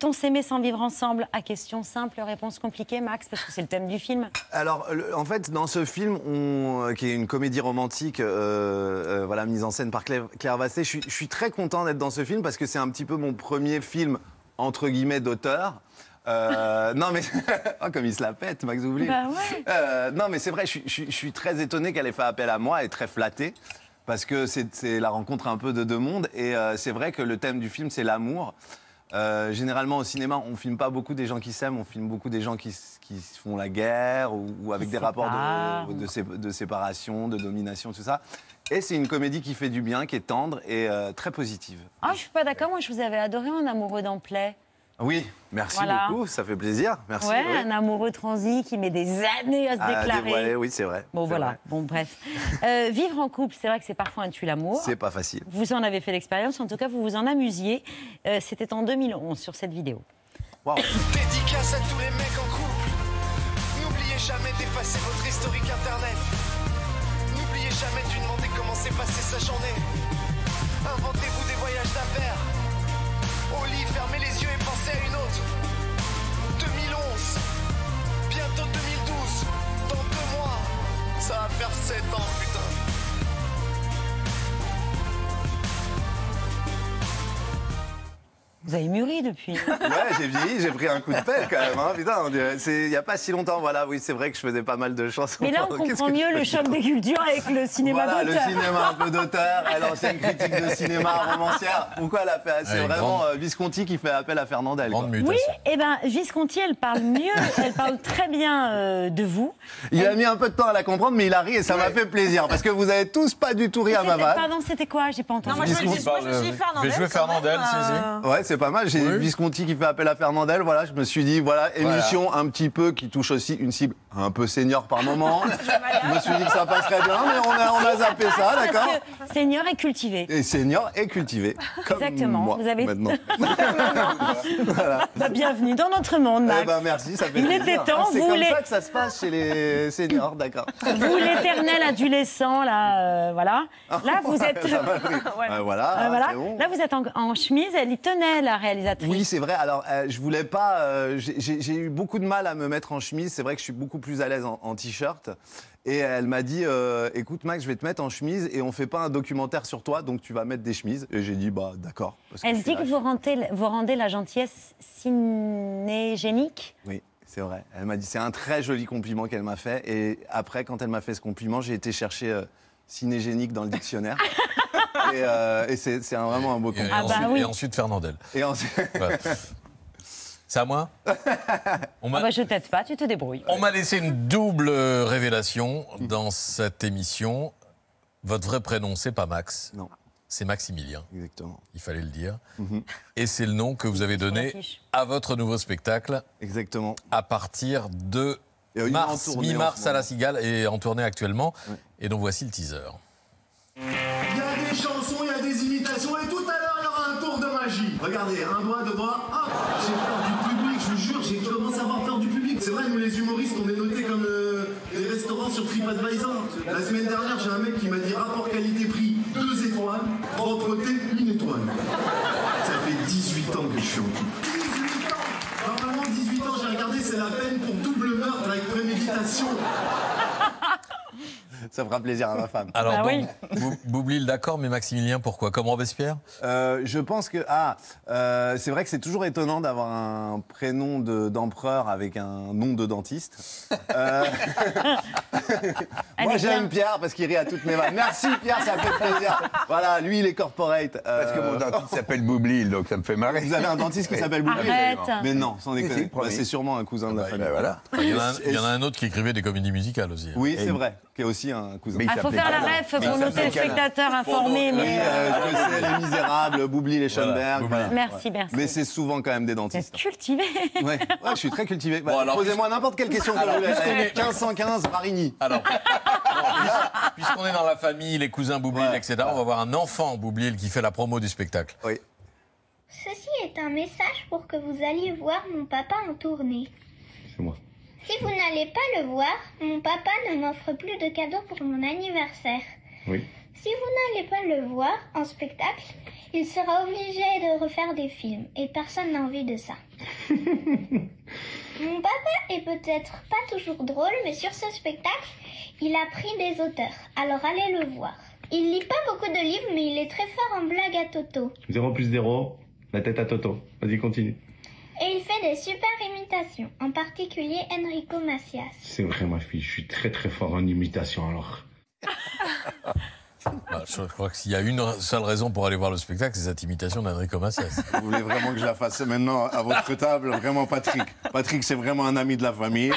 Peut-on s'aimer sans vivre ensemble? À question simple, réponse compliquée, Max, parce que c'est le thème du film. Alors, en fait, dans ce film, qui est une comédie romantique voilà, mise en scène par Claire Vasset, je suis très content d'être dans ce film parce que c'est un petit peu mon premier film, entre guillemets, d'auteur. Non mais oh, comme il se la pète, Max Boublil. Bah ouais. Non mais c'est vrai, je suis très étonné qu'elle ait fait appel à moi et très flatté parce que c'est la rencontre un peu de deux mondes et c'est vrai que le thème du film c'est l'amour. Généralement au cinéma on filme pas beaucoup des gens qui s'aiment, on filme beaucoup des gens qui font la guerre ou avec des rapports de séparation, de domination, tout ça. Et c'est une comédie qui fait du bien, qui est tendre et très positive. Ah, je suis pas d'accord, moi je vous avais adoré en Amoureux dans Play. Oui, merci voilà. Beaucoup, ça fait plaisir. Merci. Ouais, oui. Un amoureux transi qui met des années à se déclarer. Dévoiler, oui, c'est vrai. Bon, voilà, vrai. Bon, bref. Vivre en couple, c'est vrai que c'est parfois un tue l'amour. C'est pas facile. Vous en avez fait l'expérience, en tout cas, vous vous en amusiez. C'était en 2011 sur cette vidéo. Wow. Dédicace à tous les mecs en couple. N'oubliez jamais d'effacer votre historique internet. N'oubliez jamais de lui demander comment s'est passée sa journée. Inventez-vous des voyages d'affaires. Au lit, fermez les yeux et pensez à une autre. 2011, bientôt 2012, dans 2 mois, ça va faire 7 ans, putain. Vous avez mûri depuis. Ouais, j'ai vieilli, j'ai pris un coup de pelle quand même. Hein, putain, il n'y a pas si longtemps, voilà, oui, c'est vrai que je faisais pas mal de chansons. Mais là, on comprend mieux le choc des cultures avec le cinéma d'auteur. Voilà, le cinéma un peu d'auteur, l'ancienne critique de cinéma romancière. Pourquoi elle a fait... C'est vraiment Visconti qui fait appel à Fernandel. Quoi. Oui, et bien Visconti, elle parle mieux, elle parle très bien de vous. Il a mis un peu de temps à la comprendre, mais il a ri et ça m'a fait plaisir. Parce que vous n'avez tous pas du tout ri à ma vanne. Pardon, c'était quoi? J'ai pas entendu. Non, moi, je dis Fernandel. Je vais jouer Fernandel, si. C'est pas mal, j'ai Visconti qui fait appel à Fernandel, voilà, je me suis dit, voilà, émission un petit peu qui touche aussi une cible un peu senior par moment. Je me suis dit que ça passerait bien, mais on a zappé ça, d'accord? Senior est cultivé. Et senior est cultivé. Comme exactement, moi, vous avez... maintenant. Voilà. Bah, bienvenue dans notre monde, Max. Eh ben, merci, ça fait plaisir. Il était temps, c'est comme ça que ça se passe chez les seniors, d'accord. Vous, l'éternel adolescent, là, voilà. Là, vous êtes... voilà. Bon. Là, vous êtes en chemise, elle y tenait. La réalisatrice. Oui, c'est vrai. Alors, je voulais pas. J'ai eu beaucoup de mal à me mettre en chemise. C'est vrai que je suis beaucoup plus à l'aise en t-shirt. Et elle m'a dit écoute, Max, je vais te mettre en chemise et on fait pas un documentaire sur toi, donc tu vas mettre des chemises. Et j'ai dit bah d'accord. Elle dit que vous rendez la gentillesse cinégénique. Oui, c'est vrai. Elle m'a dit c'est un très joli compliment qu'elle m'a fait. Et après, quand elle m'a fait ce compliment, j'ai été chercher cinégénique dans le dictionnaire. Et c'est vraiment un beau compliment. Et ensuite Fernandel. Et ensuite... Ouais. C'est à moi. Je t'aide pas, tu te débrouilles. On m'a laissé une double révélation dans cette émission. Votre vrai prénom, c'est pas Max. Non. C'est Maximilien. Exactement. Il fallait le dire. Et c'est le nom que vous avez donné à votre nouveau spectacle. Exactement. À partir de mars, mi-mars à La Cigale et en tournée actuellement. Oui. Et donc voici le teaser. Il y a des chansons, il y a des imitations et tout à l'heure il y aura un tour de magie. Regardez, un doigt, 2 doigts, hop. J'ai peur du public, je vous jure, j'ai commencé à avoir peur du public. C'est vrai, nous les humoristes, on est notés comme les restaurants sur TripAdvisor. La semaine dernière, j'ai un mec qui m'a dit rapport qualité-prix, 2 étoiles, propreté, 1 étoile. Ça fait 18 ans que je suis en couple. 18 ans. Normalement 18 ans, j'ai regardé, c'est la peine pour double meurtre avec préméditation. Ça fera plaisir à ma femme. Alors, Boublil, d'accord, mais Maximilien, pourquoi? Comme Robespierre? Je pense que... c'est vrai que c'est toujours étonnant d'avoir un prénom d'empereur avec un nom de dentiste. Moi, j'aime Pierre parce qu'il rit à toutes mes vannes. Merci, Pierre, ça fait plaisir. Voilà, lui, il est corporate. Parce que mon dentiste s'appelle Boublil, donc ça me fait marrer. Vous avez un dentiste qui s'appelle Boublil? Mais non, sans déconner. C'est sûrement un cousin de la famille. Voilà. Il y en a un autre qui écrivait des comédies musicales aussi. Oui, c'est vrai. Qui est aussi un cousin. Il faut faire la ref pour nos téléspectateurs informés. Les Misérables, Boublil et Schoenberg. Voilà. Merci. Mais c'est souvent quand même des dentistes. Cultivé. Ouais, je suis très cultivé. Bon, posez-moi n'importe quelle question. Alors, vous voulez. 1515, Marigny. Alors, puisqu'on est dans la famille, les cousins Boublil, etc., on va voir un enfant Boublil qui fait la promo du spectacle. Oui. Ceci est un message pour que vous alliez voir mon papa en tournée. C'est moi. Si vous n'allez pas le voir, mon papa ne m'offre plus de cadeaux pour mon anniversaire. Oui. Si vous n'allez pas le voir en spectacle, il sera obligé de refaire des films et personne n'a envie de ça. Mon papa est peut-être pas toujours drôle, mais sur ce spectacle, il a pris des auteurs. Alors allez le voir. Il lit pas beaucoup de livres, mais il est très fort en blagues à Toto. 0 + 0, la tête à Toto. Vas-y, continue. Et il fait des super imitations, en particulier Enrico Macias. C'est vrai, ma fille, je suis très très fort en imitation, alors. Bah, je crois qu'il y a une seule raison pour aller voir le spectacle, c'est cette imitation d'Enrico Macias. Vous voulez vraiment que je la fasse maintenant à votre table? Vraiment, Patrick. Patrick, c'est vraiment un ami de la famille.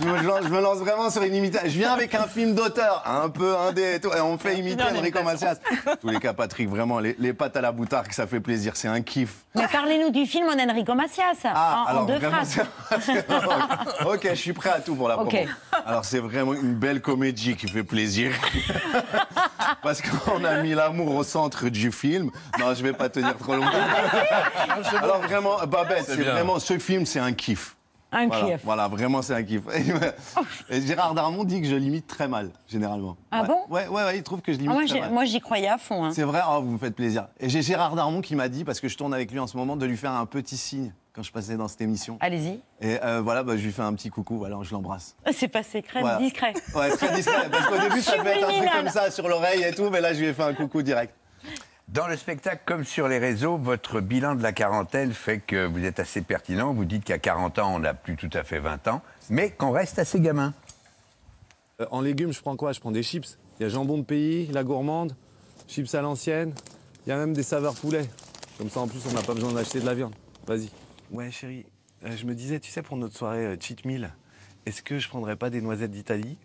Je me lance vraiment sur une imitation. Je viens avec un film d'auteur, un peu indé et tout, et on fait imiter Enrico Macias. En tous les cas, Patrick, vraiment, les pâtes à la boutarde, ça fait plaisir, c'est un kiff. Mais parlez-nous du film en Enrico Macias, en deux phrases. Ok, je suis prêt à tout pour la promo. Alors, c'est vraiment une belle comédie qui fait plaisir. Parce qu'on a mis l'amour au centre du film. Non, je ne vais pas tenir trop longtemps. Alors vraiment, Babette, c'est vraiment, ce film, c'est un kiff. Un kiff. Voilà, vraiment, c'est un kiff. Et Gérard Darmon dit que je l'imite très mal, généralement. Ah bon? Ouais, il trouve que je l'imite très mal. Moi, j'y croyais à fond. Hein. C'est vrai, oh, vous me faites plaisir. Et j'ai Gérard Darmon qui m'a dit, parce que je tourne avec lui en ce moment, de lui faire un petit signe quand je passais dans cette émission. Allez-y. Et voilà, bah, je lui fais un petit coucou, voilà, je l'embrasse. C'est pas secret, voilà. Discret. Ouais, très discret, parce qu'au début, ça peut être un truc comme ça, sur l'oreille et tout, mais là, je lui ai fait un coucou direct. Dans le spectacle, comme sur les réseaux, votre bilan de la quarantaine fait que vous êtes assez pertinent. Vous dites qu'à 40 ans, on n'a plus tout à fait 20 ans, mais qu'on reste assez gamin. En légumes, je prends quoi? Je prends des chips. Il y a jambon de pays, la gourmande, chips à l'ancienne. Il y a même des saveurs poulet. Comme ça, en plus, on n'a pas besoin d'acheter de la viande. Vas-y. Ouais, chérie, je me disais, tu sais, pour notre soirée cheat meal, est-ce que je prendrais pas des noisettes d'Italie?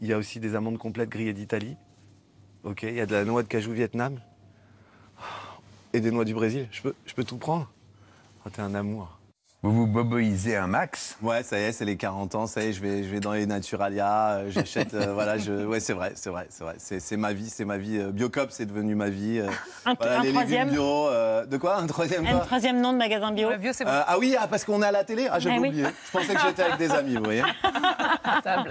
Il y a aussi des amandes complètes grillées d'Italie. Ok, il y a de la noix de cajou Vietnam. Et des noix du Brésil. Je peux tout prendre? Oh, t'es un amour. Vous vous boboisez un max? Ouais, ça y est, c'est les 40 ans, ça y est, je vais dans les Naturalia, j'achète, voilà, ouais, c'est vrai. C'est ma vie, Biocoop, c'est devenu ma vie. Voilà, les légumes bio, de quoi? Un troisième nom de magasin bio? Bio, c'est bon. Ah oui, parce qu'on est à la télé? Ah, j'avais oublié. Je pensais que j'étais avec des amis, vous voyez.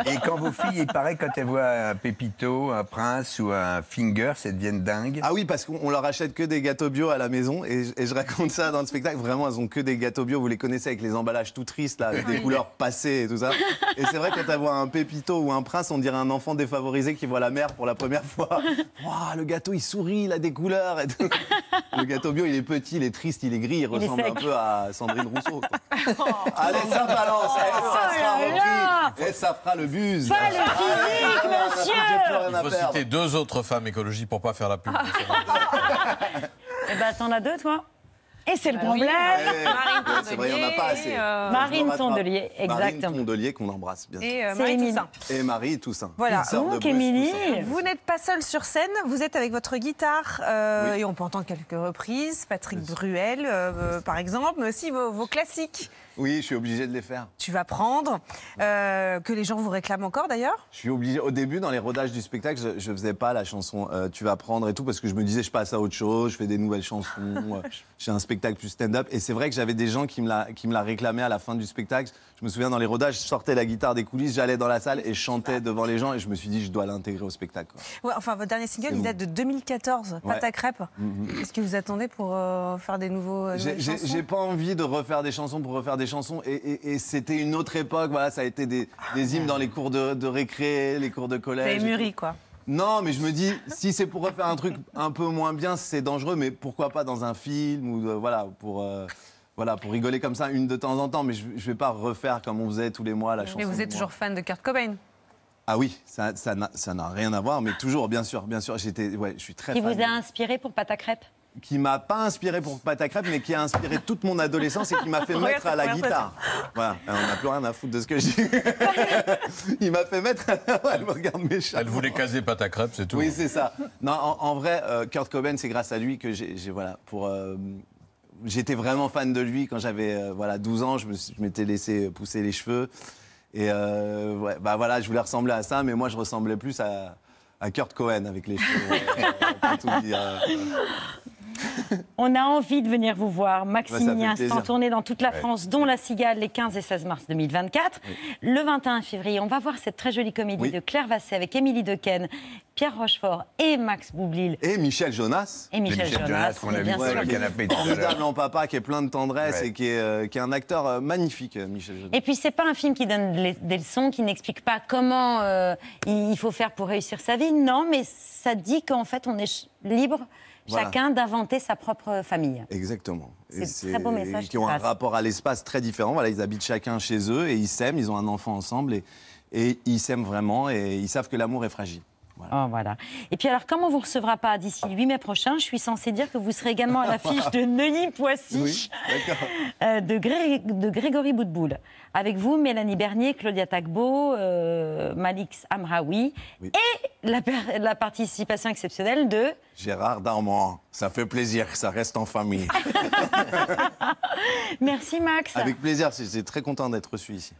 Et quand vos filles, il paraît, quand elles voient un Pépito, un Prince ou un Finger, elles deviennent dingues. Ah oui, parce qu'on leur achète que des gâteaux bio à la maison, et je raconte ça dans le spectacle, vraiment, elles ont que des gâteaux bio, vous les connaissez, avec les emballages tout tristes, là, avec des couleurs passées et tout ça. Et c'est vrai, quand tu vois un Pépito ou un Prince, on dirait un enfant défavorisé qui voit la mer pour la première fois. Wow, le gâteau, il sourit, il a des couleurs. Et tout. Le gâteau bio, il est petit, il est triste, il est gris, il ressemble un peu à Sandrine Rousseau. Oh, allez, ça balance, ça sera rempli, et ça fera le buzz. Pas le physique, monsieur. Il faut citer deux autres femmes écologie pour pas faire la pub. Eh ben, t'en as deux, toi? Et c'est le problème. C'est vrai, il n'y en a pas assez. Marine Tondelier, exactement. Marine Tondelier qu'on embrasse, bien sûr. Et Marie Toussaint. Voilà. Donc, Émilie, vous n'êtes pas seule sur scène, vous êtes avec votre guitare, et on peut entendre quelques reprises, Patrick Bruel, par exemple, mais aussi vos classiques. Oui, je suis obligé de les faire. Tu vas prendre, que les gens vous réclament encore d'ailleurs? Je suis obligé. Au début, dans les rodages du spectacle, je ne faisais pas la chanson Tu vas prendre et tout, parce que je me disais, je passe à autre chose, je fais des nouvelles chansons, j'ai un spectacle plus stand-up. Et c'est vrai que j'avais des gens qui me la réclamaient à la fin du spectacle. Je me souviens, dans les rodages, je sortais la guitare des coulisses, j'allais dans la salle et je chantais devant les gens. Et je me suis dit, je dois l'intégrer au spectacle. Quoi. Ouais, enfin, votre dernier single, il date de 2014, Pâte à crêpes. Est-ce que vous attendez pour faire des nouveaux chansons? J'ai pas envie de refaire des chansons pour refaire des chansons, et c'était une autre époque, voilà, ça a été des hymnes dans les cours de récré, les cours de collège. T'es mûri, quoi. Non, mais je me dis, si c'est pour refaire un truc un peu moins bien, c'est dangereux, mais pourquoi pas dans un film, ou voilà, pour rigoler comme ça, une de temps en temps, mais je vais pas refaire comme on faisait tous les mois la chanson. Mais vous êtes toujours fan de Kurt Cobain? Ah oui, ça n'a rien à voir, mais toujours, bien sûr, je suis très fan. Qui vous a inspiré pour Pâte à crêpes? Qui m'a pas inspiré pour Pâte à crêpes, mais qui a inspiré toute mon adolescence et qui m'a fait mettre à la guitare. Voilà, on n'a plus rien à foutre de ce que je dis. Il m'a fait mettre. Elle me regarde mes chats. Elle voulait caser Pâte à crêpes, c'est tout. Oui, c'est ça. Non, en vrai, Kurt Cobain, c'est grâce à lui que j'étais vraiment fan de lui quand j'avais 12 ans. Je m'étais laissé pousser les cheveux et voilà, je voulais ressembler à ça, mais moi, je ressemblais plus à Kurt Cobain avec les cheveux. Pour tout dire. On a envie de venir vous voir. Maximilien est en tournée dans toute la France, dont La Cigale, les 15 et 16 mars 2024. Le 21 février, on va voir cette très jolie comédie de Claire Vasset avec Émilie Dequenne, Pierre Rochefort et Max Boublil. Et Michel Jonasz. Et Michel Jonasz, qu'on a vu sur le canapé tout à l'heure. Formidable en papa, qui est plein de tendresse et qui est un acteur magnifique, Michel Jonasz. Et puis, c'est pas un film qui donne des leçons, qui n'explique pas comment il faut faire pour réussir sa vie. Non, mais ça dit qu'en fait, on est libre... Voilà. Chacun d'inventer sa propre famille. Exactement. C'est un très beau message. Qui ont un rapport à l'espace très différent. Voilà, ils habitent chacun chez eux et ils s'aiment, ils ont un enfant ensemble et ils s'aiment vraiment et ils savent que l'amour est fragile. Voilà. Oh, voilà. Et puis alors, comme on ne vous recevra pas d'ici le 8 mai prochain, je suis censée dire que vous serez également à l'affiche de Neuilly Poissy, oui, de Grégory Boutboul. Avec vous, Mélanie Bernier, Claudia Tagbo, Malix Amraoui et la participation exceptionnelle de... Gérard Darmon. Ça fait plaisir que ça reste en famille. Merci Max. Avec plaisir, j'étais très content d'être reçu ici.